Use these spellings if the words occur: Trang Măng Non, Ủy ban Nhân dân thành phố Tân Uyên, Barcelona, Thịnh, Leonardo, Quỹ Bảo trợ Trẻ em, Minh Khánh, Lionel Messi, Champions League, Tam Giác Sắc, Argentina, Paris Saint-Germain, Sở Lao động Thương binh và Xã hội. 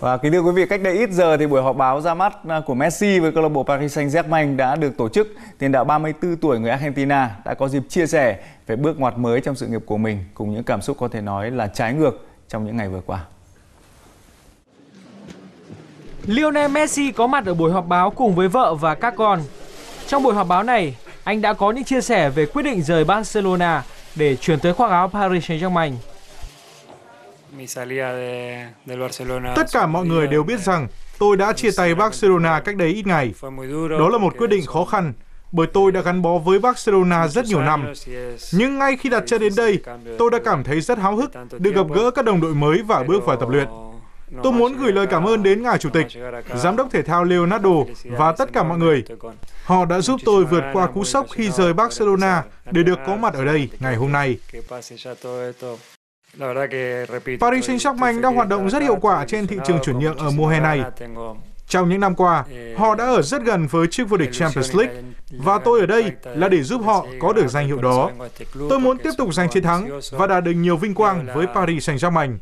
Và kính thưa quý vị, cách đây ít giờ thì buổi họp báo ra mắt của Messi với câu lạc bộ Paris Saint-Germain đã được tổ chức. Tiền đạo 34 tuổi người Argentina đã có dịp chia sẻ về bước ngoặt mới trong sự nghiệp của mình cùng những cảm xúc có thể nói là trái ngược trong những ngày vừa qua. Lionel Messi có mặt ở buổi họp báo cùng với vợ và các con. Trong buổi họp báo này, anh đã có những chia sẻ về quyết định rời Barcelona để chuyển tới khoác áo Paris Saint-Germain. Tất cả mọi người đều biết rằng tôi đã chia tay Barcelona cách đấy ít ngày. Đó là một quyết định khó khăn, bởi tôi đã gắn bó với Barcelona rất nhiều năm. Nhưng ngay khi đặt chân đến đây, tôi đã cảm thấy rất háo hức được gặp gỡ các đồng đội mới và bước vào tập luyện. Tôi muốn gửi lời cảm ơn đến Ngài Chủ tịch, Giám đốc Thể thao Leonardo và tất cả mọi người. Họ đã giúp tôi vượt qua cú sốc khi rời Barcelona để được có mặt ở đây ngày hôm nay. Paris Saint-Germain đã hoạt động rất hiệu quả trên thị trường chuyển nhượng ở mùa hè này. Trong những năm qua, họ đã ở rất gần với chiếc vô địch Champions League, và tôi ở đây là để giúp họ có được danh hiệu đó. Tôi muốn tiếp tục giành chiến thắng và đạt được nhiều vinh quang với Paris Saint-Germain.